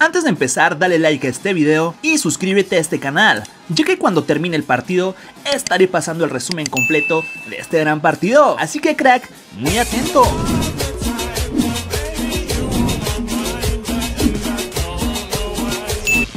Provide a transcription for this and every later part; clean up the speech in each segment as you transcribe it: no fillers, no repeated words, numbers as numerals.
Antes de empezar, dale like a este video y suscríbete a este canal, ya que cuando termine el partido estaré pasando el resumen completo de este gran partido. Así que crack, muy atento.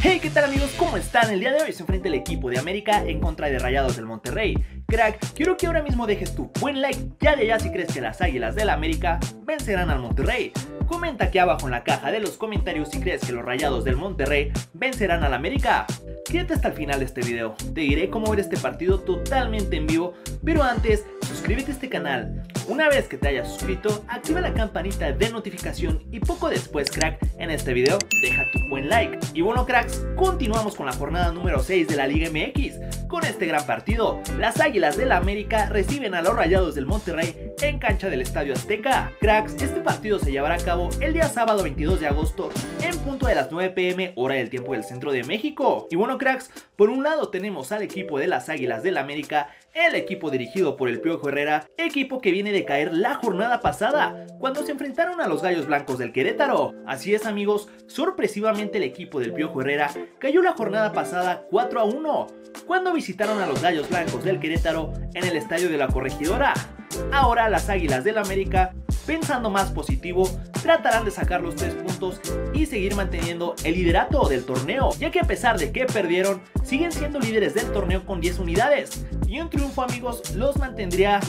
Hey, ¿qué tal amigos? ¿Cómo están? El día de hoy se enfrenta el equipo de América en contra de Rayados del Monterrey. Crack, quiero que ahora mismo dejes tu buen like y allá si crees que las Águilas del América vencerán al Monterrey. Comenta aquí abajo en la caja de los comentarios si crees que los Rayados del Monterrey vencerán al América. Quédate hasta el final de este video, te diré cómo ver este partido totalmente en vivo, pero antes suscríbete a este canal. Una vez que te hayas suscrito, activa la campanita de notificación y poco después, crack, en este video deja tu buen like. Y bueno cracks, continuamos con la jornada número 6 de la Liga MX. Con este gran partido, las Águilas del América reciben a los Rayados del Monterrey en cancha del Estadio Azteca. Cracks, este partido se llevará a cabo el día sábado 22 de agosto en punto de las 9 p.m. hora del tiempo del centro de México. Y bueno cracks, por un lado tenemos al equipo de las Águilas del América, el equipo dirigido por el Piojo Herrera, equipo que viene de caer la jornada pasada cuando se enfrentaron a los Gallos Blancos del Querétaro. Así es amigos, sorpresivamente el equipo del Piojo Herrera cayó la jornada pasada 4-1 cuando visitaron a los Gallos Blancos del Querétaro en el Estadio de la Corregidora. Ahora las Águilas del América, pensando más positivo, tratarán de sacar los 3 puntos y seguir manteniendo el liderato del torneo, ya que a pesar de que perdieron, siguen siendo líderes del torneo con 10 unidades. Y un triunfo amigos los mantendría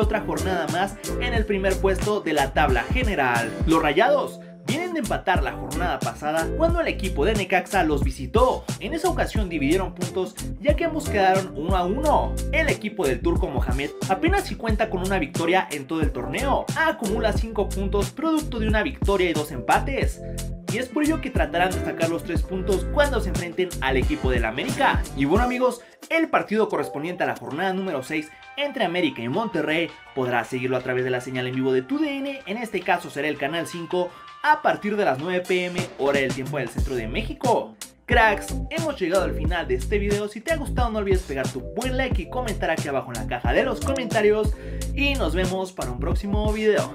otra jornada más en el primer puesto de la tabla general. Los Rayados vienen de empatar la jornada pasada cuando el equipo de Necaxa los visitó. En esa ocasión dividieron puntos ya que ambos quedaron 1-1. El equipo del turco Mohamed apenas si cuenta con una victoria en todo el torneo. Acumula 5 puntos producto de una victoria y 2 empates. Y es por ello que tratarán de sacar los 3 puntos cuando se enfrenten al equipo del América. Y bueno amigos, el partido correspondiente a la jornada número 6 entre América y Monterrey podrás seguirlo a través de la señal en vivo de TUDN, en este caso será el canal 5 a partir de las 9 p.m. hora del tiempo del centro de México. Cracks, hemos llegado al final de este video. Si te ha gustado no olvides pegar tu buen like y comentar aquí abajo en la caja de los comentarios y nos vemos para un próximo video.